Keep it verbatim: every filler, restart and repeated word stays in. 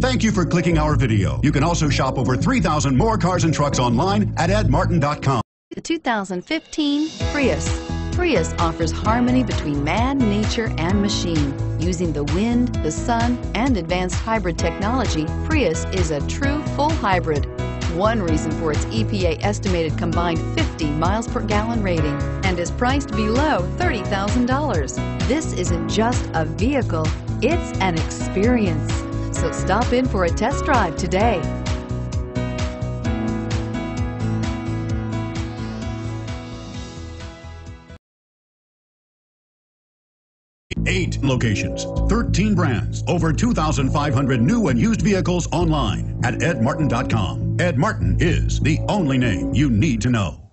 Thank you for clicking our video. You can also shop over three thousand more cars and trucks online at Ed Martin dot com. The two thousand fifteen Prius. Prius offers harmony between man, nature, and machine. Using the wind, the sun, and advanced hybrid technology, Prius is a true full hybrid. One reason for its E P A estimated combined fifty miles per gallon rating, and is priced below thirty thousand dollars. This isn't just a vehicle, it's an experience. So stop in for a test drive today. Eight locations, thirteen brands, over two thousand five hundred new and used vehicles online at Ed Martin dot com. Ed Martin is the only name you need to know.